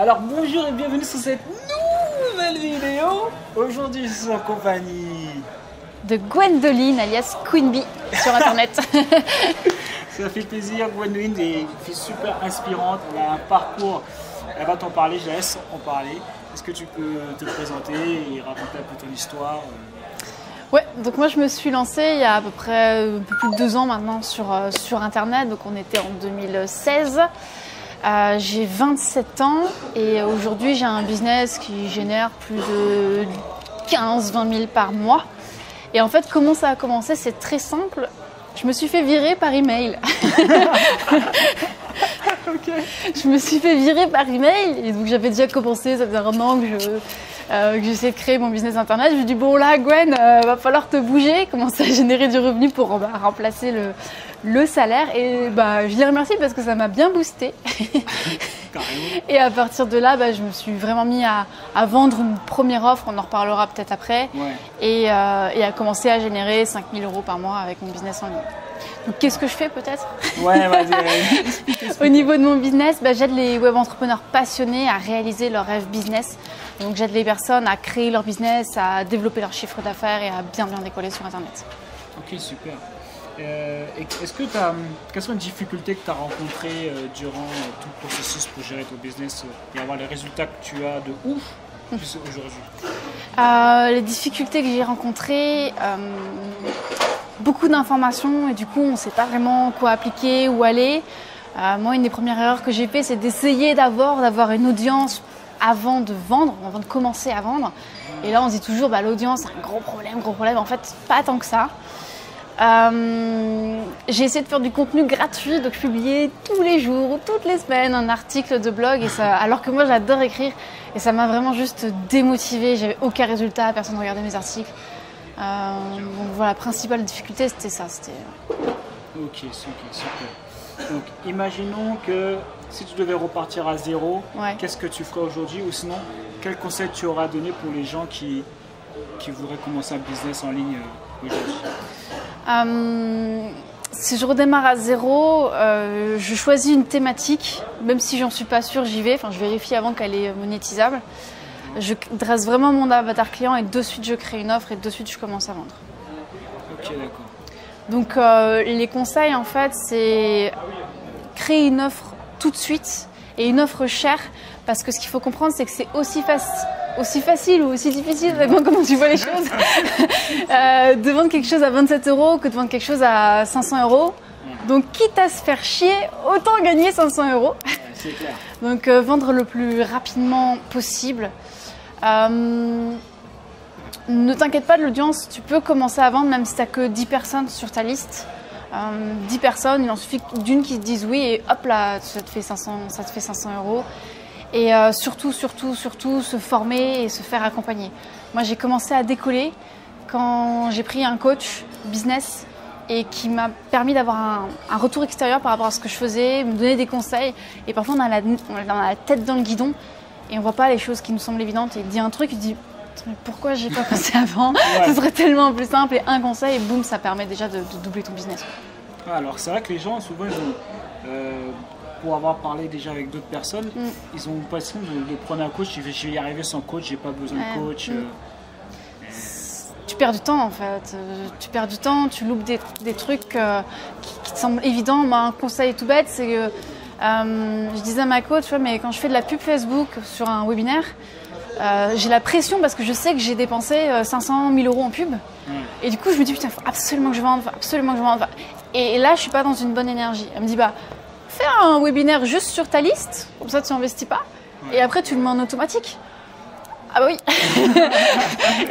Alors bonjour et bienvenue sur cette nouvelle vidéo. Aujourd'hui je suis en compagnie de Gwendoline alias Queen Bee sur internet. Ça fait plaisir, Gwendoline est une fille super inspirante, elle a un parcours, elle va t'en parler, je laisse en parler. Est-ce que tu peux te présenter et raconter un peu ton histoire? Ouais, donc moi je me suis lancée il y a à peu près un peu plus de 2 ans maintenant sur internet, donc on était en 2016. J'ai 27 ans et aujourd'hui j'ai un business qui génère plus de 15-20 000 par mois. Et en fait, comment ça a commencé? C'est très simple. Je me suis fait virer par email. Okay. Je me suis fait virer par email et donc j'avais déjà commencé, ça faisait un an que j'essayais de créer mon business internet. Je me suis dit, bon là Gwen, va falloir te bouger, commencer à générer du revenu pour remplacer le salaire. Et bah, je les remercie parce que ça m'a bien boosté. Et à partir de là, bah, je me suis vraiment mis à vendre une première offre, on en reparlera peut-être après, ouais. Et à commencer à générer 5 000 € par mois avec mon business en ligne. Donc qu'est-ce que je fais peut-être? Ouais, vas-y. Au niveau de mon business, bah, j'aide les web entrepreneurs passionnés à réaliser leur rêve business. Donc j'aide les personnes à créer leur business, à développer leur chiffre d'affaires et à bien décoller sur internet. Ok, super. Quelles sont les difficultés que tu as rencontrées durant tout le processus pour gérer ton business et avoir les résultats que tu as de ouf aujourd'hui? Les difficultés que j'ai rencontrées, beaucoup d'informations et du coup on ne sait pas vraiment quoi appliquer, où aller. Moi, une des premières erreurs que j'ai fait, c'est d'essayer d'avoir une audience avant de vendre, avant de commencer à vendre. Et là on dit toujours bah, l'audience c'est un gros problème, en fait pas tant que ça. J'ai essayé de faire du contenu gratuit, donc je publiais tous les jours ou toutes les semaines un article de blog, et ça, alors que moi j'adore écrire, et ça m'a vraiment juste démotivée, j'avais aucun résultat, personne ne regardait mes articles. Donc voilà, la principale difficulté c'était ça. Ok, super. Donc imaginons que si tu devais repartir à zéro, ouais. Qu'est-ce que tu ferais aujourd'hui, ou sinon quel conseil tu auras donné pour les gens qui voudraient commencer un business en ligne aujourd'hui? Si je redémarre à zéro, je choisis une thématique, même si j'en suis pas sûre, j'y vais. Enfin, je vérifie avant qu'elle est monétisable. Je dresse vraiment mon avatar client et de suite je crée une offre et de suite je commence à vendre. Ok, d'accord. Donc les conseils en fait, c'est créer une offre tout de suite et une offre chère, parce que ce qu'il faut comprendre, c'est que c'est aussi facile ou aussi difficile, vraiment comment tu vois les choses, de vendre quelque chose à 27 € que de vendre quelque chose à 500 €. Donc quitte à se faire chier, autant gagner 500 €. C'est clair. Donc vendre le plus rapidement possible. Ne t'inquiète pas de l'audience, tu peux commencer à vendre même si tu n'as que 10 personnes sur ta liste. 10 personnes, il en suffit d'une qui te dise oui et hop là, ça te fait 500 €. Et surtout, se former et se faire accompagner. Moi, j'ai commencé à décoller quand j'ai pris un coach business et qui m'a permis d'avoir un retour extérieur par rapport à ce que je faisais, me donner des conseils. Et parfois, on a la tête dans le guidon et on ne voit pas les choses qui nous semblent évidentes. Et il dit un truc, il dit « Pourquoi j'ai pas pensé avant ?» Ce serait tellement plus simple. Et un conseil, et boum, ça permet déjà de doubler ton business. Alors, c'est vrai que les gens, souvent, pour avoir parlé déjà avec d'autres personnes, ils ont l'impression de prendre un coach, je vais y arriver sans coach, j'ai pas besoin de coach. Tu perds du temps en fait, tu perds du temps, tu loupes des trucs qui te semblent évidents. Bah, un conseil tout bête, c'est que je disais à ma coach, tu vois, mais quand je fais de la pub Facebook sur un webinaire, j'ai la pression parce que je sais que j'ai dépensé 500 000 € en pub. Et du coup, je me dis, putain, faut absolument que je vende, faut absolument que je vende. Et là, je suis pas dans une bonne énergie. Elle me dit, bah, fais un webinaire juste sur ta liste, comme ça tu n'investis pas, et après tu le mets en automatique. Ah bah oui.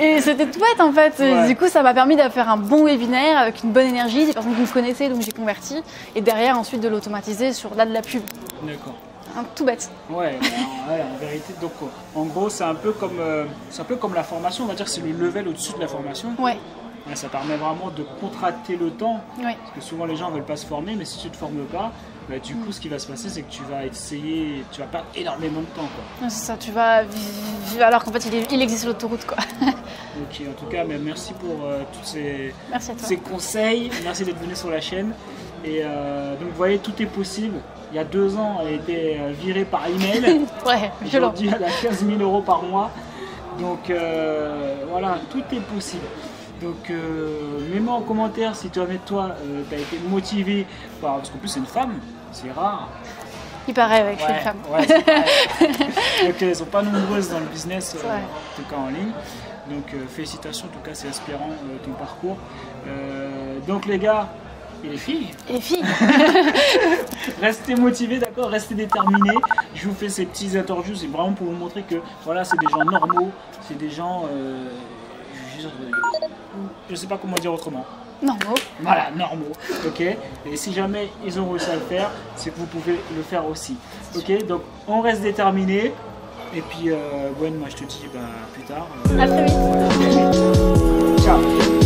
Et c'était tout bête en fait. Ouais. Du coup, ça m'a permis de faire un bon webinaire avec une bonne énergie, des personnes qui me connaissaient, donc j'ai converti, et derrière ensuite de l'automatiser sur de la pub. D'accord. Tout bête. Ouais, en vérité. Donc, en gros, c'est un peu comme la formation. On va dire c'est le level au-dessus de la formation. Ouais. Ça permet vraiment de contracter le temps, oui. Parce que souvent les gens ne veulent pas se former, mais si tu ne te formes pas, bah, du coup ce qui va se passer c'est que tu vas essayer, tu vas perdre énormément de temps. C'est ça, tu vas vivre alors qu'en fait il existe l'autoroute. Ok, en tout cas, mais merci pour tous ces conseils, merci d'être venu sur la chaîne. Et donc vous voyez, tout est possible. Il y a 2 ans, elle était virée par email. Ouais, aujourd'hui, elle a 15 000 € par mois. Donc voilà, tout est possible. Donc mets-moi en commentaire si toi, tu as été motivé par... Parce qu'en plus, c'est une femme, c'est rare. Il paraît avec les femmes. Ouais, donc elles ne sont pas nombreuses dans le business, en tout cas en ligne. Donc félicitations, en tout cas c'est inspirant ton parcours. Donc les gars et les filles. Restez motivés, d'accord, restez déterminés. Je vous fais ces petits interviews, c'est vraiment pour vous montrer que voilà, c'est des gens normaux, c'est des gens... je ne sais pas comment dire autrement. Normaux. Voilà, normaux. Ok. Et si jamais ils ont réussi à le faire, c'est que vous pouvez le faire aussi. Ok. Donc on reste déterminé. Et puis Gwen, moi je te dis bah, plus tard. À très vite. Ciao.